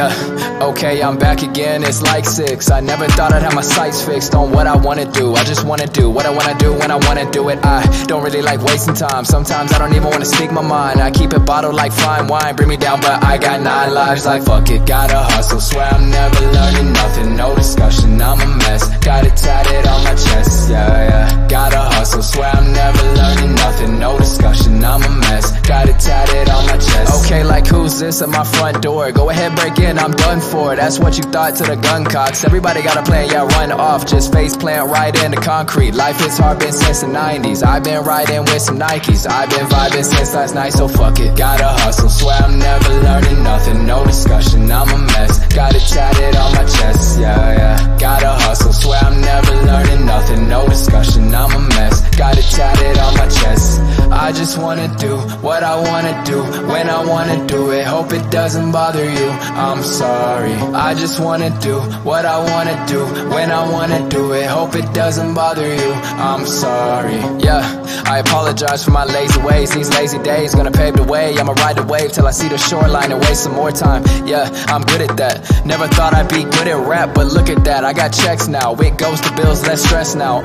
Yeah, okay, I'm back again, it's like 6. I never thought I'd have my sights fixed on what I wanna do. I just wanna do what I wanna do when I wanna do it. I don't really like wasting time. Sometimes I don't even wanna speak my mind. I keep it bottled like fine wine. Bring me down, but I got 9 lives. Like, fuck it, gotta hustle. Swear I'm never learning nothing, no discussion, I'm a mess. Got it tatted on my chest, yeah, yeah. Gotta hustle, swear I'm never learning nothing, no discussion, I'm a mess. Got it tatted on my chest. Okay, like, who's this at my front door? Go ahead, break in, I'm done for. That's what you thought to the gun cocks. Everybody got a plan, yeah, run off. Just face plant right into concrete. Life is hard, been since the 90s. I've been riding with some Nikes. I've been vibing since last night, so fuck it. Gotta hustle, swear I'm never learning nothing, no discussion, I'm a mess. Got it tatted on my chest, yeah, yeah. Gotta hustle, swear I'm never learning nothing, no discussion, I'm a mess. Got it tatted on my chest. I just wanna do what I wanna do, when I wanna do it. Hope it doesn't bother you, I'm sorry. I just wanna do what I wanna do, when I wanna do it. Hope it doesn't bother you, I'm sorry. Yeah, I apologize for my lazy ways. These lazy days gonna pave the way. I'ma ride the wave till I see the shoreline and waste some more time. Yeah, I'm good at that. Never thought I'd be good at rap, but look at that. I got checks now, it goes to bills, less stress now.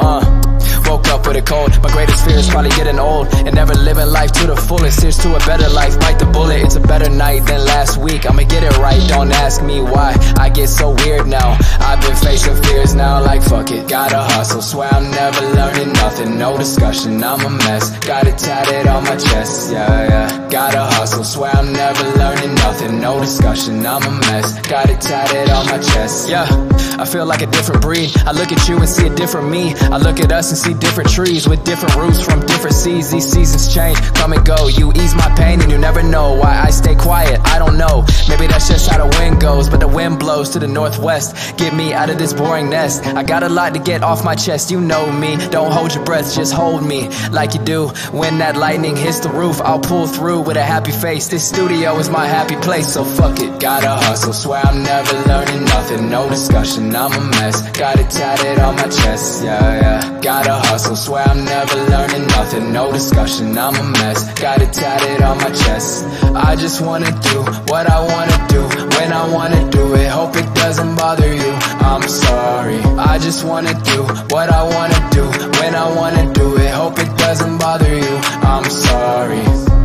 Woke up with a cold, my greatest fear is probably getting old and never living life to the fullest. Here's to a better life, bite the bullet, it's a better night than last week. I'ma get it right, don't ask me why I get so weird now. I've been facing fears now, like fuck it, gotta hustle, swear I'm never learning nothing, no discussion, I'm a mess. Got it tatted on my chest, yeah, yeah. Gotta hustle, swear I'm never learning nothing, no discussion, I'm a mess. Got it tatted on my chest, yeah. I feel like a different breed, I look at you and see a different me. I look at us and see different trees with different roots from different seas. These seasons change, come and go. You ease my pain and you never know why I stay quiet, I don't know. Maybe that's just how the wind goes, but the wind blows to the northwest. Get me out of this boring nest, I got a lot to get off my chest. You know me, don't hold your breath, just hold me like you do. When that lightning hits the roof, I'll pull through with a happy face. This studio is my happy place, so fuck it. Gotta hustle, swear I'm never learning nothing, no discussion, I'm a mess. Got it tatted on my chest, yeah, yeah. Gotta hustle, swear I'm never learning nothing, no discussion, I'm a mess. Got it tatted on my chest. I just wanna do what I wanna do, when I wanna do it. Hope it doesn't bother you, I'm sorry. I just wanna do what I wanna do, when I wanna do it. Hope it doesn't bother you, I'm sorry.